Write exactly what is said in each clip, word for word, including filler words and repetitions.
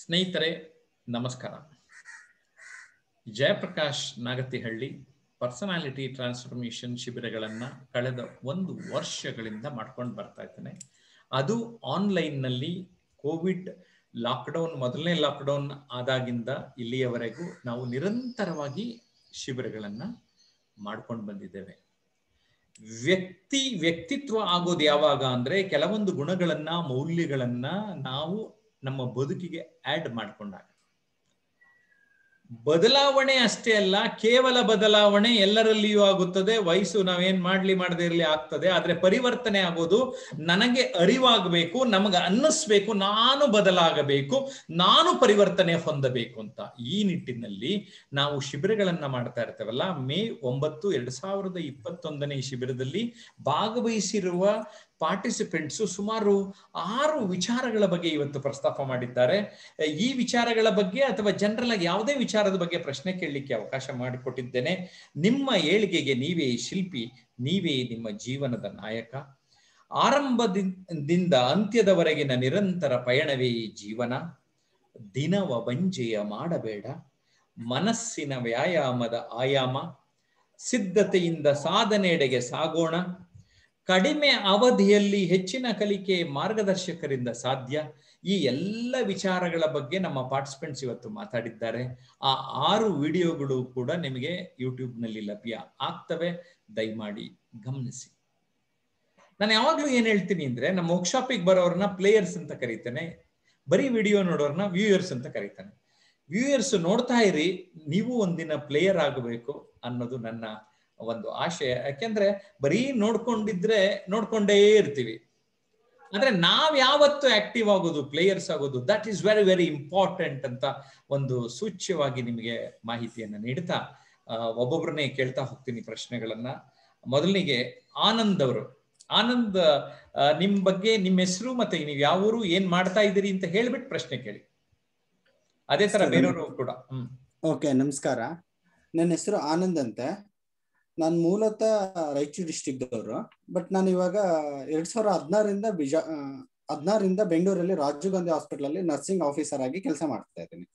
ಸ್ನೇಹಿತರೆ ನಮಸ್ಕಾರ. Jayaprakash Nagathihalli personality transformation ಶಿಬಿರಗಳನ್ನು ಕಳೆದ ಒಂದು ವರ್ಷಗಳಿಂದ ಮಾಡ್ಕೊಂಡು ಬರ್ತಾ ಇದ್ದೇನೆ. ಅದು ಆನ್ಲೈನ್ನಲ್ಲಿ ಕೋವಿಡ್ ಲಾಕ್ಡೌನ್ ಮೊದಲನೇ ಲಾಕ್ಡೌನ್ ಆದಾಗಿಂದ ಇಲ್ಲಿಯವರೆಗೂ ನಾವು ನಿರಂತರವಾಗಿ ಶಿಬಿರಗಳನ್ನು ಮಾಡ್ಕೊಂಡು ಬಂದಿದ್ದೇವೆ. ವ್ಯಕ್ತಿ ವ್ಯಕ್ತಿತ್ವ ಆಗೋದು ಯಾವಾಗ ಅಂದರೆ, ಕೆಲವೊಂದು ಗುಣಗಳನ್ನ ಮೌಲ್ಯಗಳನ್ನ ನಾವು ನಮ್ಮ ಬದುಕಿಗೆ ಆಡ್ ಮಾಡಿಕೊಂಡಾಗ. ಬದಲಾವಣೆ ಅಷ್ಟೇ ಅಲ್ಲ, ಕೇವಲ ಬದಲಾವಣೆ ಎಲ್ಲರಲ್ಲಿಯೂ ಆಗುತ್ತದೆ. ವಯಸ್ಸು ನಾವೇನ್ ಮಾಡ್ಲಿ ಮಾಡದೇ ಇರಲಿ ಆಗ್ತದೆ. ಆದ್ರೆ ಪರಿವರ್ತನೆ ಆಗೋದು ನನಗೆ ಅರಿವಾಗಬೇಕು, ನಮಗೆ ಅನ್ನಿಸ್ಬೇಕು, ನಾನು ಬದಲಾಗಬೇಕು, ನಾನು ಪರಿವರ್ತನೆ ಹೊಂದಬೇಕು ಅಂತ. ಈ ನಿಟ್ಟಿನಲ್ಲಿ ನಾವು ಶಿಬಿರಗಳನ್ನ ಮಾಡ್ತಾ ಇರ್ತೇವಲ್ಲ. ಮೇ ಒಂಬತ್ತು ಎರಡ್ ಸಾವಿರದ ಇಪ್ಪತ್ತೊಂದನೇ ಶಿಬಿರದಲ್ಲಿ ಭಾಗವಹಿಸಿರುವ ಪಾರ್ಟಿಸಿಪೆಂಟ್ಸ್ ಸುಮಾರು ಆರು ವಿಚಾರಗಳ ಬಗ್ಗೆ ಇವತ್ತು ಪ್ರಸ್ತಾಪ ಮಾಡಿದ್ದಾರೆ. ಈ ವಿಚಾರಗಳ ಬಗ್ಗೆ ಅಥವಾ ಜನರಲ್ ಆಗಿ ಯಾವುದೇ ವಿಚಾರದ ಬಗ್ಗೆ ಪ್ರಶ್ನೆ ಕೇಳಲಿಕ್ಕೆ ಅವಕಾಶ ಮಾಡಿಕೊಟ್ಟಿದ್ದೇನೆ. ನಿಮ್ಮ ಏಳಿಗೆಗೆ ನೀವೇ ಶಿಲ್ಪಿ, ನೀವೇ ನಿಮ್ಮ ಜೀವನದ ನಾಯಕ. ಆರಂಭದಿಂದ ಅಂತ್ಯದವರೆಗಿನ ನಿರಂತರ ಪಯಣವೇ ಜೀವನ. ದಿನವ ಬಂಜೆಯ ಮಾಡಬೇಡ, ಮನಸ್ಸಿನ ವ್ಯಾಯಾಮದ ಆಯಾಮ. ಸಿದ್ಧತೆಯಿಂದ ಸಾಧನೆಡೆಗೆ ಸಾಗೋಣ. ಕಡಿಮೆ ಅವಧಿಯಲ್ಲಿ ಹೆಚ್ಚಿನ ಕಲಿಕೆ ಮಾರ್ಗದರ್ಶಕರಿಂದ ಸಾಧ್ಯ. ಈ ಎಲ್ಲ ವಿಚಾರಗಳ ಬಗ್ಗೆ ನಮ್ಮ ಪಾರ್ಟಿಸಿಪೆಂಟ್ಸ್ ಇವತ್ತು ಮಾತಾಡಿದ್ದಾರೆ. ಆ ಆರು ವಿಡಿಯೋಗಳು ಕೂಡ ನಿಮಗೆ ಯೂಟ್ಯೂಬ್ನಲ್ಲಿ ಲಭ್ಯ ಆಗ್ತವೆ, ದಯಮಾಡಿ ಗಮನಿಸಿ. ನಾನು ಯಾವಾಗಲೂ ಏನ್ ಹೇಳ್ತೀನಿ ಅಂದ್ರೆ, ನಮ್ಮ ವರ್ಕ್ಶಾಪಿಗೆ ಬರೋರನ್ನ ಪ್ಲೇಯರ್ಸ್ ಅಂತ ಕರೀತಾನೆ, ಬರೀ ವಿಡಿಯೋ ನೋಡೋರನ್ನ ವ್ಯೂಯರ್ಸ್ ಅಂತ ಕರೀತಾನೆ. ವ್ಯೂಯರ್ಸ್ ನೋಡ್ತಾ ಇರಿ, ನೀವು ಒಂದಿನ ಪ್ಲೇಯರ್ ಆಗಬೇಕು ಅನ್ನೋದು ನನ್ನ ಒಂದು ಆಶಯ. ಯಾಕೆಂದ್ರೆ ಬರೀ ನೋಡ್ಕೊಂಡಿದ್ರೆ ನೋಡ್ಕೊಂಡೇ ಇರ್ತೀವಿ, ಅಂದ್ರೆ ನಾವ್ ಯಾವತ್ತು ಆಕ್ಟಿವ್ ಆಗೋದು, ಪ್ಲೇಯರ್ಸ್ ಆಗೋದು, that is very very important ಅಂತ ಒಂದು ಸೂಚ್ಯವಾಗಿ ನಿಮಗೆ ಮಾಹಿತಿಯನ್ನ ನೀಡ್ತಾ ಒಬ್ಬೊಬ್ಬರನ್ನೇ ಕೇಳ್ತಾ ಹೋಗ್ತೀನಿ ಪ್ರಶ್ನೆಗಳನ್ನ. ಮೊದಲಿಗೆ ಆನಂದ್ ಅವರು. ಆನಂದ್, ನಿಮ್ ಬಗ್ಗೆ, ನಿಮ್ಮ ಹೆಸರು ಮತ್ತೆ ನೀವ್ ಯಾವ ಊರು, ಏನ್ ಮಾಡ್ತಾ ಇದ್ದೀರಿ ಅಂತ ಹೇಳ್ಬಿಟ್ಟು ಪ್ರಶ್ನೆ ಕೇಳಿ. ಅದೇ ತರ ಬೇರೆಯವರು ಕೂಡ. ಹ್ಮ್ ಓಕೆ, ನಮಸ್ಕಾರ. ನನ್ನ ಹೆಸರು ಆನಂದ್ ಅಂತ. ನಾನು ಮೂಲತಃ ರಾಯಚೂರು ಡಿಸ್ಟಿಕ್ ದವರು, ಬಟ್ ನಾನು ಇವಾಗ ಎರಡ್ ಸಾವಿರದ ಹದಿನಾರರಿಂದ ಬಿಜಾ ಹದಿನಾರರಿಂದ ಬೆಂಗಳೂರಲ್ಲಿ ರಾಜೀವ್ ಗಾಂಧಿ ಹಾಸ್ಪಿಟಲ್ ಅಲ್ಲಿ ನರ್ಸಿಂಗ್ ಆಫೀಸರ್ ಆಗಿ ಕೆಲಸ ಮಾಡ್ತಾ ಇದ್ದೀನಿ.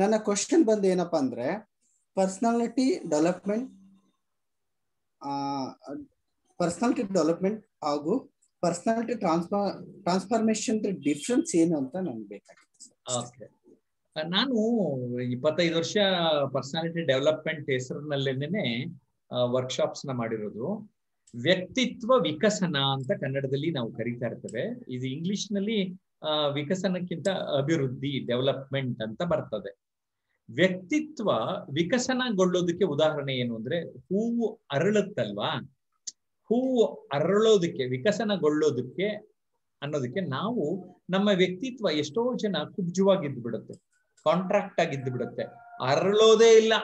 ನನ್ನ ಕ್ವಶನ್ ಬಂದು ಏನಪ್ಪಾ ಅಂದ್ರೆ, ಪರ್ಸನಾಲಿಟಿ ಡೆವಲಪ್ಮೆಂಟ್ ಪರ್ಸನಾಲಿಟಿ ಡೆವಲಪ್ಮೆಂಟ್ ಹಾಗೂ ಪರ್ಸನಾಲಿಟಿ ಟ್ರಾನ್ಸ್ಫಾರ್ ಟ್ರಾನ್ಸ್ಫಾರ್ಮೇಶನ್ ಡಿಫ್ರೆನ್ಸ್ ಏನು ಅಂತ ನನ್ಗೆ ಬೇಕಾಗಿತ್ತು. ನಾನು ಇಪ್ಪತ್ತೈದು ವರ್ಷ ಪರ್ಸನಾಲಿಟಿ ಡೆವಲಪ್ಮೆಂಟ್ ಹೆಸರಿನಲ್ಲೇನೆ ವರ್ಕ್ಶಾಪ್ಸ್ ನ ಮಾಡಿರೋದು. ವ್ಯಕ್ತಿತ್ವ ವಿಕಸನ ಅಂತ ಕನ್ನಡದಲ್ಲಿ ನಾವು ಕರಿತಾ ಇರ್ತೇವೆ. ಇದು ಇಂಗ್ಲಿಷ್ ನಲ್ಲಿ ವಿಕಸನಕ್ಕಿಂತ ಅಭಿವೃದ್ಧಿ, ಡೆವಲಪ್ಮೆಂಟ್ ಅಂತ ಬರ್ತದೆ. ವ್ಯಕ್ತಿತ್ವ ವಿಕಸನಗೊಳ್ಳೋದಕ್ಕೆ ಉದಾಹರಣೆ ಏನು ಅಂದ್ರೆ, ಹೂವು ಅರಳುತ್ತಲ್ವಾ, ಹೂವು ಅರಳೋದಕ್ಕೆ, ವಿಕಸನಗೊಳ್ಳೋದಕ್ಕೆ ಅನ್ನೋದಕ್ಕೆ ನಾವು ನಮ್ಮ ವ್ಯಕ್ತಿತ್ವ, ಎಷ್ಟೋ ಜನ ಕುಬ್ಜವಾಗಿದ್ದು ಬಿಡುತ್ತೆ, ಕಾಂಟ್ರಾಕ್ಟ್ ಆಗಿದ್ದು ಬಿಡುತ್ತೆ, ಅರಳೋದೇ ಇಲ್ಲ.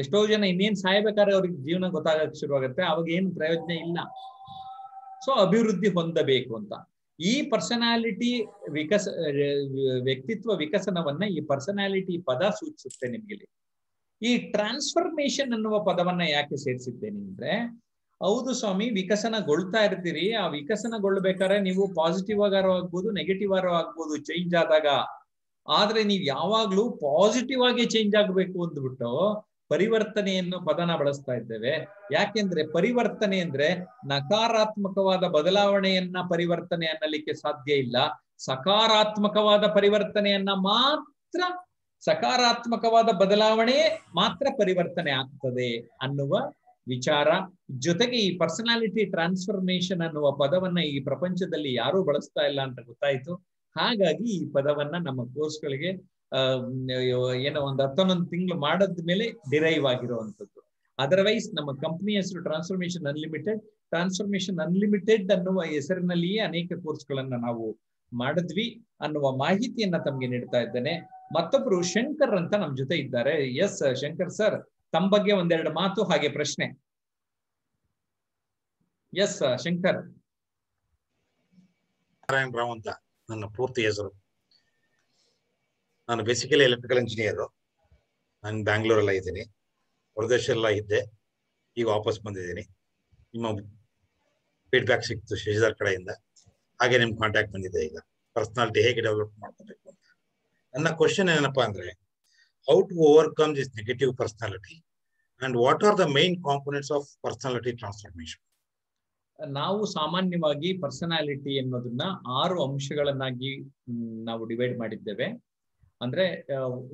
ಎಷ್ಟೋ ಜನ ಇನ್ನೇನ್ ಸಾಯ್ಬೇಕಾದ್ರೆ ಅವ್ರಿಗೆ ಜೀವನ ಗೊತ್ತಾಗಕ್ಕೆ ಶುರುವಾಗತ್ತೆ, ಅವಾಗ ಏನು ಪ್ರಯೋಜನ ಇಲ್ಲ. ಸೊ ಅಭಿವೃದ್ಧಿ ಹೊಂದಬೇಕು ಅಂತ ಈ ಪರ್ಸನಾಲಿಟಿ ವಿಕಸ ವ್ಯಕ್ತಿತ್ವ ವಿಕಸನವನ್ನ ಈ ಪರ್ಸನಾಲಿಟಿ ಪದ ಸೂಚಿಸುತ್ತೆ ನಿಮ್ಗೆ. ಈ ಟ್ರಾನ್ಸ್ಫಾರ್ಮೇಶನ್ ಅನ್ನುವ ಪದವನ್ನ ಯಾಕೆ ಸೇರಿಸಿದ್ದೇನೆ ಅಂದ್ರೆ, ಹೌದು ಸ್ವಾಮಿ, ವಿಕಸನಗೊಳ್ತಾ ಇರ್ತೀರಿ. ಆ ವಿಕಸನಗೊಳ್ಬೇಕಾದ್ರೆ ನೀವು ಪಾಸಿಟಿವ್ ಆಗಾರು ಆಗ್ಬೋದು, ನೆಗೆಟಿವ್ ಆಗಾರು ಆಗ್ಬೋದು ಚೇಂಜ್ ಆದಾಗ. ಆದ್ರೆ ನೀವ್ ಯಾವಾಗ್ಲೂ ಪಾಸಿಟಿವ್ ಆಗಿ ಚೇಂಜ್ ಆಗ್ಬೇಕು ಅಂದ್ಬಿಟ್ಟು ಪರಿವರ್ತನೆ ಅನ್ನೋ ಪದನ ಬಳಸ್ತಾ ಇದ್ದೇವೆ. ಯಾಕೆಂದ್ರೆ ಪರಿವರ್ತನೆ ಅಂದ್ರೆ ನಕಾರಾತ್ಮಕವಾದ ಬದಲಾವಣೆಯನ್ನ ಪರಿವರ್ತನೆ ಅನ್ನಲಿಕ್ಕೆ ಸಾಧ್ಯ ಇಲ್ಲ. ಸಕಾರಾತ್ಮಕವಾದ ಪರಿವರ್ತನೆಯನ್ನ ಮಾತ್ರ, ಸಕಾರಾತ್ಮಕವಾದ ಬದಲಾವಣೆ ಮಾತ್ರ ಪರಿವರ್ತನೆ ಆಗ್ತದೆ ಅನ್ನುವ ವಿಚಾರ. ಜೊತೆಗೆ ಈ ಪರ್ಸನಾಲಿಟಿ ಟ್ರಾನ್ಸ್ಫಾರ್ಮೇಶನ್ ಅನ್ನುವ ಪದವನ್ನ ಈ ಪ್ರಪಂಚದಲ್ಲಿ ಯಾರೂ ಬಳಸ್ತಾ ಇಲ್ಲ ಅಂತ ಗೊತ್ತಾಯ್ತು. ಹಾಗಾಗಿ ಈ ಪದವನ್ನ ನಮ್ಮ ಕೋರ್ಸ್ಗಳಿಗೆ ಏನೋ ಒಂದು ಹತ್ತೊಂದೊಂದು ತಿಂಗಳು ಮಾಡದ ಮೇಲೆ ಡಿರೈವ್ ಆಗಿರುವಂಥದ್ದು. ಅದರ್ವೈಸ್ ನಮ್ಮ ಕಂಪ್ನಿ ಹೆಸರು ಟ್ರಾನ್ಸ್ಫಾರ್ಮೇಶನ್ ಅನ್ಲಿಮಿಟೆಡ್. ಟ್ರಾನ್ಸ್ಫಾರ್ಮೇಶನ್ ಅನ್ಲಿಮಿಟೆಡ್ ಅನ್ನುವ ಹೆಸರಿನಲ್ಲಿಯೇ ಅನೇಕ ಕೋರ್ಸ್ಗಳನ್ನ ನಾವು ಮಾಡಿದ್ವಿ ಅನ್ನುವ ಮಾಹಿತಿಯನ್ನ ತಮ್ಗೆ ನೀಡ್ತಾ ಇದ್ದೇನೆ. ಮತ್ತೊಬ್ರು ಶಂಕರ್ ಅಂತ ನಮ್ ಜೊತೆ ಇದ್ದಾರೆ. ಎಸ್ ಶಂಕರ್ ಸರ್, ತಮ್ಮ ಬಗ್ಗೆ ಒಂದೆರಡು ಮಾತು ಹಾಗೆ ಪ್ರಶ್ನೆ. ಎಸ್ ಶಂಕರ್. ನಾರಾಯಣ ರಾವ್ ಅಂತ ನನ್ನ ಪೂರ್ತಿ ಹೆಸರು. ನಾನು ಬೇಸಿಕಲಿ ಎಲೆಕ್ಟ್ರಿಕಲ್ ಇಂಜಿನಿಯರು. ನಾನು ಬ್ಯಾಂಗ್ಳೂರೆಲ್ಲ ಇದ್ದೀನಿ, ಹೊರದೇಶ ಎಲ್ಲ ಇದ್ದೆ, ಈಗ ವಾಪಸ್ ಬಂದಿದ್ದೀನಿ. ನಿಮ್ಮ ಫೀಡ್ಬ್ಯಾಕ್ ಸಿಕ್ತು ಶಶಿಧರ್ ಕಡೆಯಿಂದ, ಹಾಗೆ ನಿಮ್ಮ ಕಾಂಟ್ಯಾಕ್ಟ್ ಬಂದಿದೆ. ಈಗ ಪರ್ಸನಾಲಿಟಿ ಹೇಗೆ ಡೆವಲಪ್ ಮಾಡ್ಕೋಬೇಕು ಅಂತ ನನ್ನ ಕ್ವಶನ್ ಏನಪ್ಪಾ ಅಂದ್ರೆ, how to overcome this negative personality and what are the main components of personality transformation? ನಾವು ಸಾಮಾನ್ಯವಾಗಿ ಪರ್ಸನಾಲಿಟಿ ಅನ್ನೋದನ್ನ ಆರು ಅಂಶಗಳನ್ನಾಗಿ ನಾವು ಡಿವೈಡ್ ಮಾಡಿದ್ದೇವೆ. ಅಂದ್ರೆ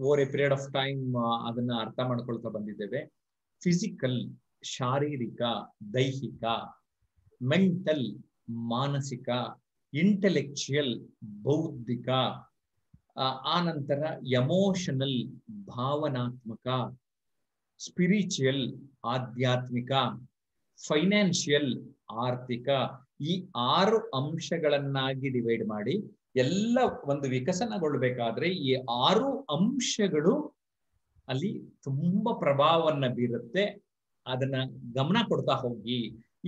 over a period of time ಅದನ್ನ ಅರ್ಥ ಮಾಡ್ಕೊಳ್ತಾ ಬಂದಿದ್ದೇವೆ. ಫಿಸಿಕಲ್, ಶಾರೀರಿಕ, ದೈಹಿಕ, ಮೆಂಟಲ್, ಮಾನಸಿಕ, ಇಂಟೆಲೆಕ್ಚುಯಲ್, ಬೌದ್ಧಿಕ, ಆ ನಂತರ ಎಮೋಷನಲ್, ಭಾವನಾತ್ಮಕ, ಸ್ಪಿರಿಚುಯಲ್, ಆಧ್ಯಾತ್ಮಿಕ, ಫೈನಾನ್ಷಿಯಲ್, ಆರ್ಥಿಕ, ಈ ಆರು ಅಂಶಗಳನ್ನಾಗಿ ಡಿವೈಡ್ ಮಾಡಿ ಎಲ್ಲ ಒಂದು ವಿಕಸನಗೊಳ್ಳಬೇಕಾದ್ರೆ ಈ ಆರು ಅಂಶಗಳು ಅಲ್ಲಿ ತುಂಬಾ ಪ್ರಭಾವವನ್ನ ಬೀರುತ್ತೆ. ಅದನ್ನ ಗಮನ ಕೊಡ್ತಾ ಹೋಗಿ,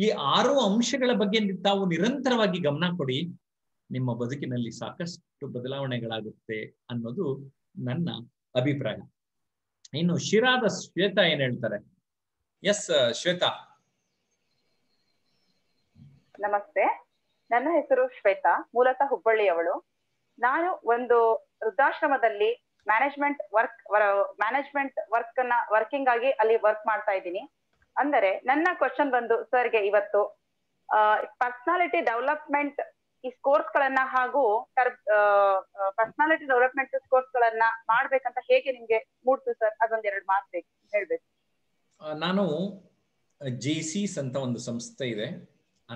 ಈ ಆರು ಅಂಶಗಳ ಬಗ್ಗೆ ತಾವು ನಿರಂತರವಾಗಿ ಗಮನ ಕೊಡಿ, ನಿಮ್ಮ ಬದುಕಿನಲ್ಲಿ ಸಾಕಷ್ಟು ಬದಲಾವಣೆಗಳಾಗುತ್ತೆ ಅನ್ನೋದು ನನ್ನ ಅಭಿಪ್ರಾಯ. ಇನ್ನು ಶಿರಾದ ಶ್ವೇತಾ ಏನ್ ಹೇಳ್ತಾರೆ? ಎಸ್ ಶ್ವೇತಾ. ನಮಸ್ತೆ, ನನ್ನ ಹೆಸರು ಶ್ವೇತಾ, ಮೂಲತಃ ಹುಬ್ಬಳ್ಳಿಯವಳು. ನಾನು ಒಂದು ವೃದ್ಧಾಶ್ರಮದಲ್ಲಿ ಮ್ಯಾನೇಜ್ಮೆಂಟ್ ವರ್ಕ್ ಮ್ಯಾನೇಜ್ಮೆಂಟ್ ವರ್ಕ್ ಅನ್ನ ವರ್ಕಿಂಗ್ ಆಗಿ ಅಲ್ಲಿ ವರ್ಕ್ ಮಾಡ್ತಾ ಇದ್ದೀನಿ. ಅಂದರೆ ನನ್ನ ಕ್ವಶನ್ ಬಂದು ಸರ್ಗೆ ಇವತ್ತು ಪರ್ಸನಾಲಿಟಿ ಡೆವಲಪ್ಮೆಂಟ್ ಈ ಕೋರ್ಸ್ ಗಳನ್ನ ಹಾಗೂ ಪರ್ಸನಾಲಿಟಿ ಡೆವಲಪ್ಮೆಂಟ್ ಕೋರ್ಸ್ ಗಳನ್ನ ಮಾಡ್ಬೇಕಂತ ಹೇಗೆ ನಿಮ್ಗೆ ಮೂಡ್ತು ಸರ್? ಅದೊಂದ್ ಎರಡು ಮಾತು ಬೇಕು ಹೇಳ್ಬೇಕು. ನಾನು ಜೆಸಿಸ್ ಅಂತ ಒಂದು ಸಂಸ್ಥೆ ಇದೆ,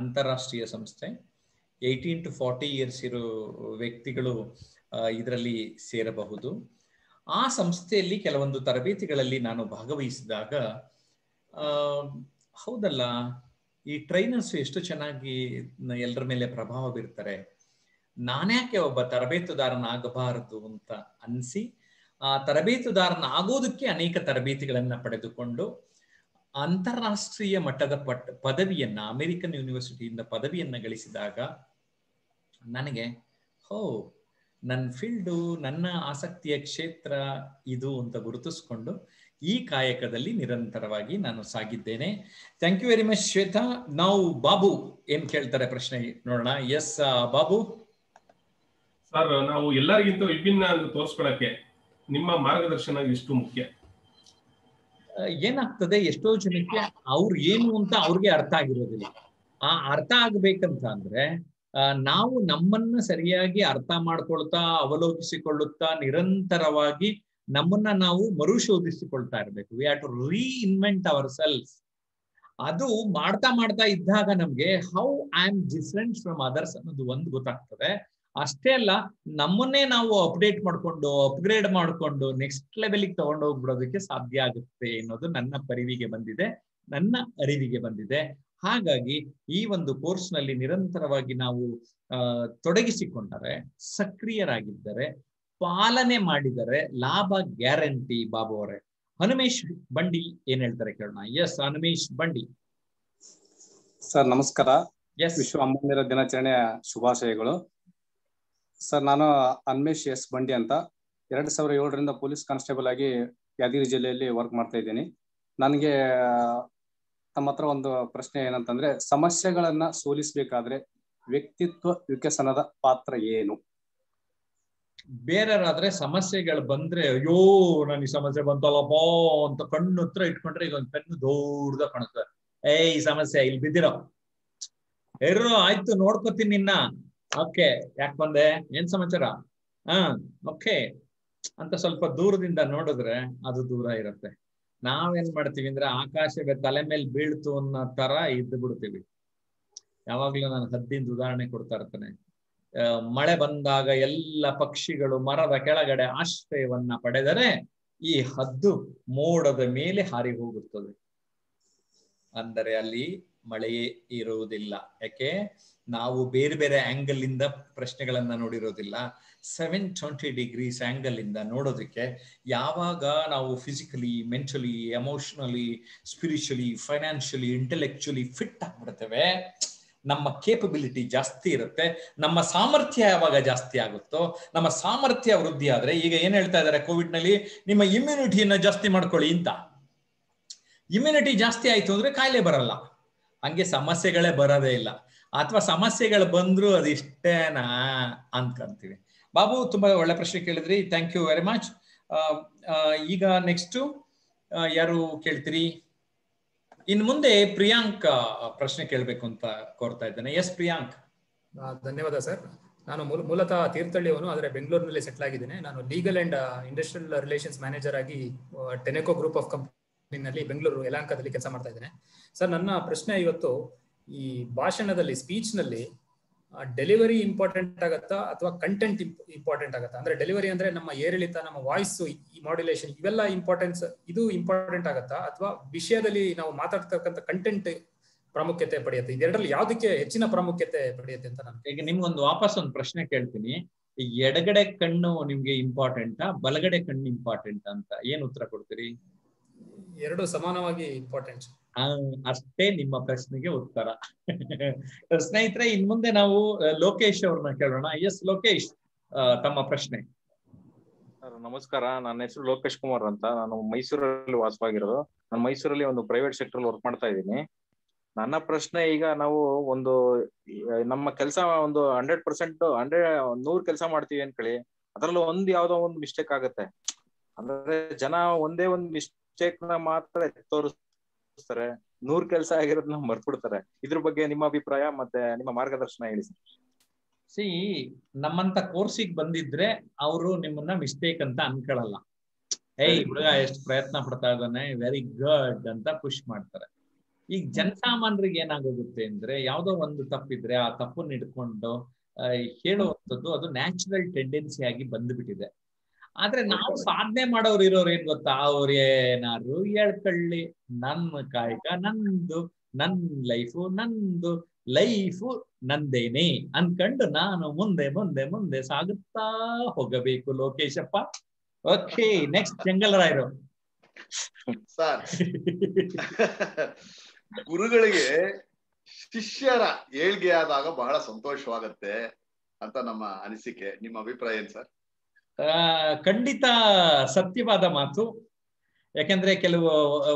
ಅಂತಾರಾಷ್ಟ್ರೀಯ ಸಂಸ್ಥೆ. ಏಯ್ಟೀನ್ ಟು ಫಾರ್ಟಿ ಇಯರ್ಸ್ ಇರೋ ವ್ಯಕ್ತಿಗಳು ಇದರಲ್ಲಿ ಸೇರಬಹುದು. ಆ ಸಂಸ್ಥೆಯಲ್ಲಿ ಕೆಲವೊಂದು ತರಬೇತಿಗಳಲ್ಲಿ ನಾನು ಭಾಗವಹಿಸಿದಾಗ ಹೌದಲ್ಲ, ಈ ಟ್ರೈನರ್ಸ್ ಎಷ್ಟು ಚೆನ್ನಾಗಿ ಎಲ್ಲರ ಮೇಲೆ ಪ್ರಭಾವ ಬೀರ್ತಾರೆ, ನಾನ್ಯಾಕೆ ಒಬ್ಬ ತರಬೇತುದಾರನಾಗಬಾರದು ಅಂತ ಅನಿಸಿ ಆ ತರಬೇತುದಾರನಾಗೋದಕ್ಕೆ ಅನೇಕ ತರಬೇತಿಗಳನ್ನ ಪಡೆದುಕೊಂಡು ಅಂತಾರಾಷ್ಟ್ರೀಯ ಮಟ್ಟದ ಪಟ್ ಪದವಿಯನ್ನ ಅಮೆರಿಕನ್ ಯೂನಿವರ್ಸಿಟಿಯಿಂದ ಪದವಿಯನ್ನ ಗಳಿಸಿದಾಗ ನನಗೆ ಹೋ, ನನ್ನ ಫೀಲ್ಡು, ನನ್ನ ಆಸಕ್ತಿಯ ಕ್ಷೇತ್ರ ಇದು ಅಂತ ಗುರುತಿಸ್ಕೊಂಡು ಈ ಕಾಯಕದಲ್ಲಿ ನಿರಂತರವಾಗಿ ನಾನು ಸಾಗಿದ್ದೇನೆ. Thank you very much Shweta. ನಾವು ಬಾಬು ಏನ್ ಕೇಳ್ತಾರೆ ಪ್ರಶ್ನೆ ನೋಡೋಣ. ಎಸ್ ಬಾಬು. ಸರ್, ನಾವು ಎಲ್ಲರಿಗಿಂತ ವಿಭಿನ್ನ ತೋರಿಸ್ಕೊಳಕ್ಕೆ ನಿಮ್ಮ ಮಾರ್ಗದರ್ಶನ ಎಷ್ಟು ಮುಖ್ಯ? ಏನಾಗ್ತದೆ, ಎಷ್ಟೋ ಜನಕ್ಕೆ ಅವ್ರು ಏನು ಅಂತ ಅವ್ರಿಗೆ ಅರ್ಥ ಆಗಿರೋದಿಲ್ಲ. ಆ ಅರ್ಥ ಆಗ್ಬೇಕಂತ ಅಂದ್ರೆ ನಾವು ನಮ್ಮನ್ನ ಸರಿಯಾಗಿ ಅರ್ಥ ಮಾಡ್ಕೊಳ್ತಾ, ಅವಲೋಕಿಸಿಕೊಳ್ಳುತ್ತಾ, ನಿರಂತರವಾಗಿ ನಮ್ಮನ್ನ ನಾವು ಮರುಶೋಧಿಸಿಕೊಳ್ತಾ ಇರ್ಬೇಕು. We have to reinvent our self. ಅದು ಮಾಡ್ತಾ ಮಾಡ್ತಾ ಇದ್ದಾಗ ನಮ್ಗೆ how I am different from others ಅನ್ನೋದು ಒಂದು ಗೊತ್ತಾಗ್ತದೆ. ಅಷ್ಟೇ ಅಲ್ಲ, ನಮ್ಮನ್ನೇ ನಾವು ಅಪ್ಡೇಟ್ ಮಾಡ್ಕೊಂಡು, ಅಪ್ಗ್ರೇಡ್ ಮಾಡ್ಕೊಂಡು ನೆಕ್ಸ್ಟ್ ಲೆವೆಲ್ಗೆ ತಗೊಂಡು ಹೋಗ್ಬಿಡೋದಕ್ಕೆ ಸಾಧ್ಯ ಆಗುತ್ತೆ ಅನ್ನೋದು ನನ್ನ ಪರಿವಿಗೆ ಬಂದಿದೆ, ನನ್ನ ಅರಿವಿಗೆ ಬಂದಿದೆ. ಹಾಗಾಗಿ ಈ ಒಂದು ಕೋರ್ಸ್ನಲ್ಲಿ ನಿರಂತರವಾಗಿ ನಾವು ಅಹ್ ತೊಡಗಿಸಿಕೊಂಡರೆ, ಸಕ್ರಿಯರಾಗಿದ್ದರೆ, ಪಾಲನೆ ಮಾಡಿದರೆ ಲಾಭ ಗ್ಯಾರಂಟಿ. ಬಾಬು ಅವರೇ. ಹನುಮೇಶ್ ಬಂಡಿ ಏನ್ ಹೇಳ್ತಾರೆ ಕೇಳೋಣ. ಎಸ್ ಹನುಮೇಶ್ ಬಂಡಿ. ಸರ್ ನಮಸ್ಕಾರ. ಎಸ್, ವಿಶ್ವ ಅಮ್ಮಂದಿರ ದಿನಾಚರಣೆಯ ಶುಭಾಶಯಗಳು. ಸರ್, ನಾನು ಹನುಮೇಶ್ ಎಸ್ ಬಂಡಿ ಅಂತ. ಎರಡ್ ಸಾವಿರದ ಏಳರಿಂದ ಪೊಲೀಸ್ ಕಾನ್ಸ್ಟೇಬಲ್ ಆಗಿ ಯಾದಗಿರಿ ಜಿಲ್ಲೆಯಲ್ಲಿ ವರ್ಕ್ ಮಾಡ್ತಾ ಇದ್ದೀನಿ. ನನಗೆ ತಮ್ಮ ಹತ್ರ ಒಂದು ಪ್ರಶ್ನೆ ಏನಂತಂದ್ರೆ, ಸಮಸ್ಯೆಗಳನ್ನ ಸೋಲಿಸಬೇಕಾದ್ರೆ ವ್ಯಕ್ತಿತ್ವ ವಿಕಸನದ ಪಾತ್ರ ಏನು? ಬೇರೆಯವರಾದ್ರೆ ಸಮಸ್ಯೆಗಳು ಬಂದ್ರೆ ಅಯ್ಯೋ ನನಗೆ ಸಮಸ್ಯೆ ಬಂತಲ್ಲಪ್ಪ ಅಂತ ಕಣ್ಣು ಹತ್ರ ಇಟ್ಕೊಂಡ್ರೆ ಈಗ ಒಂದು ಕಣ್ಣು ದೊಡ್ಡದ ಕಾಣಿಸ್ತದೆ. ಏ ಈ ಸಮಸ್ಯೆ ಇಲ್ಲಿ ಬಿದ್ದಿರೋ ಎರ್ರೋ ಆಯ್ತು ನೋಡ್ಕೋತೀನಿ ನಿನ್ನ, ಓಕೆ ಯಾಕೆ ಬಂದೆ, ಏನ್ ಸಮಾಚಾರ, ಹ ಓಕೆ ಅಂತ ಸ್ವಲ್ಪ ದೂರದಿಂದ ನೋಡಿದ್ರೆ ಅದು ದೂರ ಇರುತ್ತೆ. ನಾವೇನ್ ಮಾಡ್ತೀವಿ ಅಂದ್ರೆ ಆಕಾಶವೇ ತಲೆ ಮೇಲೆ ಬೀಳ್ತು ಅನ್ನೋ ತರ ಇದ್ದು ಬಿಡ್ತೀವಿ. ಯಾವಾಗ್ಲೂ ನಾನು ಹದ್ದಿಂದ ಉದಾಹರಣೆ ಕೊಡ್ತಾ ಇರ್ತಾನೆ. ಮಳೆ ಬಂದಾಗ ಎಲ್ಲ ಪಕ್ಷಿಗಳು ಮರದ ಕೆಳಗಡೆ ಆಶ್ರಯವನ್ನ ಪಡೆದರೆ ಈ ಹದ್ದು ಮೋಡದ ಮೇಲೆ ಹಾರಿ ಹೋಗುತ್ತದೆ. ಅಂದರೆ ಅಲ್ಲಿ ಮಳೆಯೇ ಇರುವುದಿಲ್ಲ. ಯಾಕೆ? ನಾವು ಬೇರೆ ಬೇರೆ ಆಂಗಲ್ ಇಂದ ಪ್ರಶ್ನೆಗಳನ್ನ ನೋಡಿರೋದಿಲ್ಲ. ಸೆವೆನ್ ಟ್ವೆಂಟಿ ಡಿಗ್ರೀಸ್ ಆಂಗಲ್ ಇಂದ ನೋಡೋದಕ್ಕೆ ಯಾವಾಗ ನಾವು physically, mentally, emotionally, spiritually, financially, intellectually fit ಆಗ್ಬಿಡ್ತೇವೆ, ನಮ್ಮ ಕೇಪಬಿಲಿಟಿ ಜಾಸ್ತಿ ಇರುತ್ತೆ, ನಮ್ಮ ಸಾಮರ್ಥ್ಯ ಯಾವಾಗ ಜಾಸ್ತಿ ಆಗುತ್ತೋ, ನಮ್ಮ ಸಾಮರ್ಥ್ಯ ವೃದ್ಧಿ ಆದ್ರೆ, ಈಗ ಏನ್ ಹೇಳ್ತಾ ಇದ್ದಾರೆ ಕೋವಿಡ್ ನಲ್ಲಿ, ನಿಮ್ಮ ಇಮ್ಯುನಿಟಿಯನ್ನ ಜಾಸ್ತಿ ಮಾಡ್ಕೊಳ್ಳಿ ಅಂತ. ಇಮ್ಯುನಿಟಿ ಜಾಸ್ತಿ ಆಯ್ತು ಅಂದ್ರೆ ಕಾಯಿಲೆ ಬರಲ್ಲ, ಹಂಗೆ ಸಮಸ್ಯೆಗಳೇ ಬರೋದೇ ಇಲ್ಲ. ಅಥವಾ ಸಮಸ್ಯೆಗಳು ಬಂದ್ರು ಅದಿಷ್ಟೇನಾ ಅನ್ಕೊಂತೀವಿ. ಬಾಬು ತುಂಬಾ ಒಳ್ಳೆ ಪ್ರಶ್ನೆ ಕೇಳಿದ್ರಿ, ಥ್ಯಾಂಕ್ ಯು ವೆರಿ ಮಚ್. ಈಗ ನೆಕ್ಸ್ಟ್ ಯಾರು ಕೇಳ್ತೀರಿ? ಇನ್ ಮುಂದೆ ಪ್ರಿಯಾಂಕ್ ಪ್ರಶ್ನೆ ಕೇಳಬೇಕು ಅಂತ ಕೋರ್ತಾ ಇದ್ದೇನೆ. ಎಸ್ ಪ್ರಿಯಾಂಕ್. ಧನ್ಯವಾದ ಸರ್. ನಾನು ಮೂಲತಃ ತೀರ್ಥಹಳ್ಳಿಯವನು, ಆದರೆ ಬೆಂಗಳೂರಿನಲ್ಲಿ ಸೆಟ್ಲ್ ಆಗಿದ್ದೇನೆ. ನಾನು legal and industrial relations manager ಆಗಿ ಟೆನೆಕೋ ಗ್ರೂಪ್ ಆಫ್ ಕಂಪನಿನಲ್ಲಿ ಬೆಂಗಳೂರು ಯಲಹಂಕದಲ್ಲಿ ಕೆಲಸ ಮಾಡ್ತಾ ಇದ್ದೇನೆ. ಸರ್, ನನ್ನ ಪ್ರಶ್ನೆ ಇವತ್ತು ಈ ಭಾಷಣದಲ್ಲಿ ಸ್ಪೀಚ್ ನಲ್ಲಿ ಡೆಲಿವರಿ ಇಂಪಾರ್ಟೆಂಟ್ ಆಗತ್ತಾ ಅಥವಾ ಕಂಟೆಂಟ್ ಇಂಪಾರ್ಟೆಂಟ್ ಆಗತ್ತಾ? ಅಂದ್ರೆ ಡೆಲಿವರಿ ಅಂದ್ರೆ ನಮ್ಮ ಏರಿಳಿತ, ನಮ್ಮ ವಾಯ್ಸ್, ಈ ಮಾಡ್ಯುಲೇಷನ್, ಇವೆಲ್ಲ ಇಂಪಾರ್ಟೆನ್ಸ್ ಇದು ಇಂಪಾರ್ಟೆಂಟ್ ಆಗತ್ತಾ ಅಥವಾ ವಿಷಯದಲ್ಲಿ ನಾವು ಮಾತಾಡ್ತಕ್ಕಂಥ ಕಂಟೆಂಟ್ ಪ್ರಾಮುಖ್ಯತೆ ಪಡೆಯುತ್ತೆ? ಇದೆರಡರಲ್ಲಿ ಯಾವುದಕ್ಕೆ ಹೆಚ್ಚಿನ ಪ್ರಾಮುಖ್ಯತೆ ಪಡೆಯುತ್ತೆ ಅಂತ ನಾನು ಈಗ ನಿಮ್ಗೊಂದು ವಾಪಸ್ ಒಂದು ಪ್ರಶ್ನೆ ಕೇಳ್ತೀನಿ. ಎಡಗಡೆ ಕಣ್ಣು ನಿಮ್ಗೆ ಇಂಪಾರ್ಟೆಂಟಾ, ಬಲಗಡೆ ಕಣ್ಣು ಇಂಪಾರ್ಟೆಂಟ್ ಅಂತ ಏನ್ ಉತ್ತರ ಕೊಡ್ತೀರಿ? ಎರಡು ಸಮಾನವಾಗಿ ಇಂಪಾರ್ಟೆಂಟ್. ಅಷ್ಟೇ ನಿಮ್ಮ ಪ್ರಶ್ನೆಗೆ ಉತ್ತರ. ಸ್ನೇಹಿತರೆ, ಇನ್ ಮುಂದೆ ನಾವು ಲೋಕೇಶ್ ಅವ್ರನ್ನ ಕೇಳೋಣ. ಎಸ್ ಲೋಕೇಶ್, ತಮ್ಮ ಪ್ರಶ್ನೆ. ನಮಸ್ಕಾರ, ನನ್ನ ಹೆಸರು ಲೋಕೇಶ್ ಕುಮಾರ್ ಅಂತ. ನಾನು ಮೈಸೂರಲ್ಲಿ ವಾಸವಾಗಿರೋದು. ನಾನು ಮೈಸೂರಲ್ಲಿ ಒಂದು ಪ್ರೈವೇಟ್ ಸೆಕ್ಟರ್ ವರ್ಕ್ ಮಾಡ್ತಾ ಇದ್ದೀನಿ. ನನ್ನ ಪ್ರಶ್ನೆ, ಈಗ ನಾವು ಒಂದು ನಮ್ಮ ಕೆಲಸ ಒಂದು ಹಂಡ್ರೆಡ್ ಪರ್ಸೆಂಟ್ ಹಂಡ್ರೆಡ್ ನೂರ್ ಕೆಲಸ ಮಾಡ್ತೀವಿ ಅನ್ಕೊಳ್ಳಿ, ಅದ್ರಲ್ಲೂ ಒಂದ್ ಯಾವ್ದೋ ಒಂದು ಮಿಸ್ಟೇಕ್ ಆಗತ್ತೆ. ಅಂದ್ರೆ ಜನ ಒಂದೇ ಒಂದು ಮಿಸ್ಟೇಕ್ ನ ಮಾತ್ರ ತೋರಿಸ್ ನೂರ್ ಕೆಲಸ ಆಗಿರೋದನ್ನ ಮರ್ತ್ಬಿಡ್ತಾರೆ. ಇದ್ರ ಬಗ್ಗೆ ನಿಮ್ಮ ಅಭಿಪ್ರಾಯ ಮತ್ತೆ ನಿಮ್ಮ ಮಾರ್ಗದರ್ಶನ ಹೇಳಿ ಸರ್. ಸಿ, ನಮ್ಮಂತ ಕೋರ್ಸಿಗೆ ಬಂದಿದ್ರೆ ಅವರು ನಿಮ್ಮನ್ನ ಮಿಸ್ಟೇಕ್ ಅಂತ ಅನ್ಕೊಳ್ಳಲ್ಲ. ಏಯ್ ಹುಡುಗ ಎಷ್ಟು ಪ್ರಯತ್ನ ಪಡ್ತಾ ಇದ್ದಾನೆ, ವೆರಿ ಗುಡ್ ಅಂತ ಪುಷ್ ಮಾಡ್ತಾರೆ. ಈಗ ಜನಸಾಮಾನ್ಯರಿಗೆ ಏನಾಗೋಗುತ್ತೆ ಅಂದ್ರೆ, ಯಾವ್ದೋ ಒಂದು ತಪ್ಪಿದ್ರೆ ಆ ತಪ್ಪನ್ನ ಇಟ್ಕೊಂಡು ಹೇಳುವಂಥದ್ದು ಅದು ನ್ಯಾಚುರಲ್ ಟೆಂಡೆನ್ಸಿ ಆಗಿ ಬಂದ್ಬಿಟ್ಟಿದೆ. ಆದ್ರೆ ನಾವು ಸಾಧನೆ ಮಾಡೋರು ಇರೋರು ಏನ್ ಗೊತ್ತಾ, ಅವ್ರ ಏನಾದ್ರು ಹೇಳ್ಕೊಳ್ಳಿ, ನನ್ನ ಕಾಯಕ ನಂದು, ನನ್ ಲೈಫು ನಂದು, ಲೈಫು ನಂದೇನೆ ಅನ್ಕಂಡು ನಾನು ಮುಂದೆ ಮುಂದೆ ಮುಂದೆ ಸಾಗುತ್ತಾ ಹೋಗಬೇಕು ಲೋಕೇಶಪ್ಪ. ಓಕೆ, ನೆಕ್ಸ್ಟ್ ಜಂಗಲರಾಯರು. ಸರ್, ಗುರುಗಳಿಗೆ ಶಿಷ್ಯರ ಏಳ್ಗೆ ಆದಾಗ ಬಹಳ ಸಂತೋಷವಾಗತ್ತೆ ಅಂತ ನಮ್ಮ ಅನಿಸಿಕೆ. ನಿಮ್ಮ ಅಭಿಪ್ರಾಯ ಏನ್ ಸರ್? ಖಂಡಿತ ಸತ್ಯವಾದ ಮಾತು. ಯಾಕೆಂದ್ರೆ ಕೆಲವು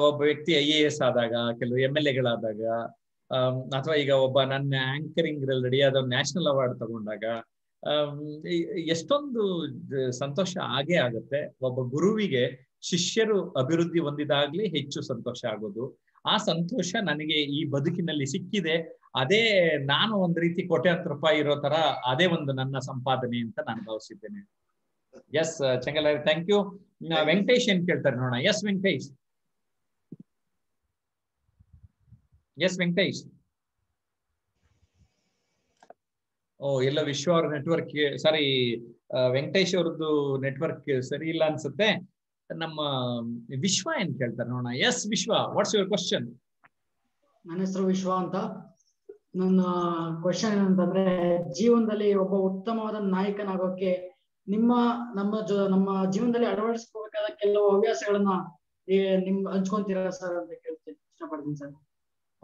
ಒಬ್ಬ ವ್ಯಕ್ತಿ ಐ ಎ ಎಸ್ ಆದಾಗ, ಕೆಲವು ಎಮ್ ಎಲ್ ಎಗಳಾದಾಗ, ಅಥವಾ ಈಗ ಒಬ್ಬ ನನ್ನ ಆಂಕರಿಂಗ್ ರೆಡಿ ಆದ ನ್ಯಾಷನಲ್ ಅವಾರ್ಡ್ ತಗೊಂಡಾಗ ಎಷ್ಟೊಂದು ಸಂತೋಷ ಆಗೇ ಆಗುತ್ತೆ. ಒಬ್ಬ ಗುರುವಿಗೆ ಶಿಷ್ಯರು ಅಭಿವೃದ್ಧಿ ಹೊಂದಿದಾಗ್ಲಿ ಹೆಚ್ಚು ಸಂತೋಷ ಆಗೋದು. ಆ ಸಂತೋಷ ನನಗೆ ಈ ಬದುಕಿನಲ್ಲಿ ಸಿಕ್ಕಿದೆ, ಅದೇ ನಾನು ಒಂದ್ ರೀತಿ ಕೋಟ್ಯಾಂತರ ರೂಪಾಯಿ ಇರೋ ತರ ಅದೇ ಒಂದು ನನ್ನ ಸಂಪಾದನೆ ಅಂತ ನಾನು ಭಾವಿಸಿದ್ದೇನೆ. Yes Changala, thank you. Venkatesh ಏನ್ ಕೇಳ್ತಾರೆ ನೋಡೋಣ. ಎಸ್ ವೆಂಕಟೇಶ್. ಎಸ್ ವೆಂಕಟೇಶ್. ಓ, ಎಲ್ಲ ವಿಶ್ವ ಅವ್ರ ನೆಟ್ವರ್ಕ್ ಸಾರಿ, ವೆಂಕಟೇಶ್ ಅವ್ರದ್ದು ನೆಟ್ವರ್ಕ್ ಸರಿ ಇಲ್ಲ ಅನ್ಸುತ್ತೆ. ನಮ್ಮ ವಿಶ್ವ ಏನ್ ಕೇಳ್ತಾರೆ ನೋಡೋಣ. ಎಸ್ ವಿಶ್ವ, ವಾಟ್ಸ್ ಯುವರ್ ಕ್ವಶನ್? ನನ್ನ ಹೆಸರು ವಿಶ್ವ ಅಂತ. ನನ್ನ ಕ್ವಶನ್ ಅಂತಂದ್ರೆ, ಜೀವನದಲ್ಲಿ ಒಬ್ಬ ಉತ್ತಮವಾದ ನಾಯಕನಾಗೋಕೆ ನಿಮ್ಮ ನಮ್ಮ ನಮ್ಮ ಜೀವನದಲ್ಲಿ ಅಳವಡಿಸ್ಕೋಬೇಕಾದ ಕೆಲವು ಹವ್ಯಾಸಗಳನ್ನ ನಿಮ್ ಹಂಚ್ಕೊಂತೀರಾ ಸರ್ ಅಂತ ಕೇಳ್ತೀನಿ, ಇಷ್ಟಪಡ್ತೀನಿ ಸರ್.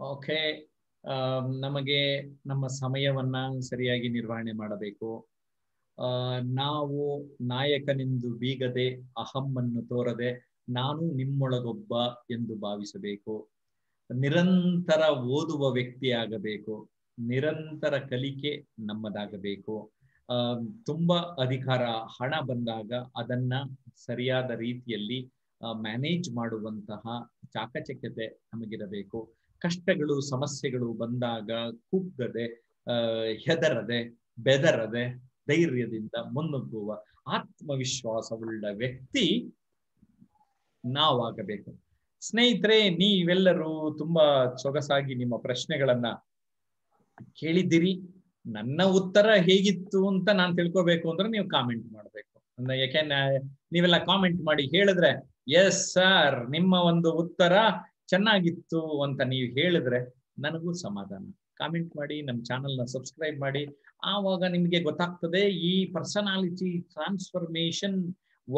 ಓಕೆ, ನಮಗೆ ನಮ್ಮ ಸಮಯವನ್ನ ಸರಿಯಾಗಿ ನಿರ್ವಹಣೆ ಮಾಡಬೇಕು. ಆ ನಾವು ನಾಯಕನೆಂದು ಬೀಗದೆ, ಅಹಮ್ಮನ್ನು ತೋರದೆ, ನಾನು ನಿಮ್ಮೊಳಗೊಬ್ಬ ಎಂದು ಭಾವಿಸಬೇಕು. ನಿರಂತರ ಓದುವ ವ್ಯಕ್ತಿ ಆಗಬೇಕು. ನಿರಂತರ ಕಲಿಕೆ ನಮ್ಮದಾಗಬೇಕು. ಅಹ್ ತುಂಬಾ ಅಧಿಕಾರ, ಹಣ ಬಂದಾಗ ಅದನ್ನ ಸರಿಯಾದ ರೀತಿಯಲ್ಲಿ ಮ್ಯಾನೇಜ್ ಮಾಡುವಂತಹ ಚಾಕಚಕ್ಯತೆ ನಮಗಿರಬೇಕು. ಕಷ್ಟಗಳು, ಸಮಸ್ಯೆಗಳು ಬಂದಾಗ ಕುಗ್ಗದೆ, ಅಹ್ ಹೆದರದೆ, ಬೆದರದೆ, ಧೈರ್ಯದಿಂದ ಮುನ್ನುಗ್ಗುವ ಆತ್ಮವಿಶ್ವಾಸವುಳ್ಳ ವ್ಯಕ್ತಿ ನಾವಾಗಬೇಕು. ಸ್ನೇಹಿತರೆ, ನೀವೆಲ್ಲರೂ ತುಂಬಾ ಸೊಗಸಾಗಿ ನಿಮ್ಮ ಪ್ರಶ್ನೆಗಳನ್ನ ಕೇಳಿದ್ದೀರಿ. ನನ್ನ ಉತ್ತರ ಹೇಗಿತ್ತು ಅಂತ ನಾನ್ ತಿಳ್ಕೋಬೇಕು ಅಂದ್ರೆ ನೀವು ಕಾಮೆಂಟ್ ಮಾಡ್ಬೇಕು. ಅಂದ್ರೆ ಯಾಕೆಂದ್ರೆ ನೀವೆಲ್ಲ ಕಾಮೆಂಟ್ ಮಾಡಿ ಹೇಳಿದ್ರೆ, ಎಸ್ ಸರ್ ನಿಮ್ಮ ಒಂದು ಉತ್ತರ ಚೆನ್ನಾಗಿತ್ತು ಅಂತ ನೀವು ಹೇಳಿದ್ರೆ ನನಗೂ ಸಮಾಧಾನ. ಕಾಮೆಂಟ್ ಮಾಡಿ, ನಮ್ಮ ಚಾನಲ್ನ ಸಬ್ಸ್ಕ್ರೈಬ್ ಮಾಡಿ. ಆವಾಗ ನಿಮ್ಗೆ ಗೊತ್ತಾಗ್ತದೆ ಈ personality transformation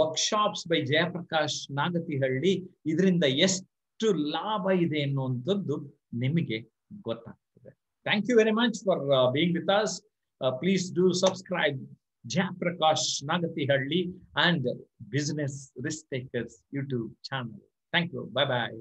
workshops by Jayaprakash Nagathihalli ಇದರಿಂದ ಎಷ್ಟು ಲಾಭ ಇದೆ ಅನ್ನುವಂಥದ್ದು ನಿಮಗೆ ಗೊತ್ತಾಗ್ತದೆ. Thank you very much for uh, being with us. Uh, please do subscribe Jayaprakash Nagathihalli and Business Risk Takers YouTube channel. Thank you. Bye bye.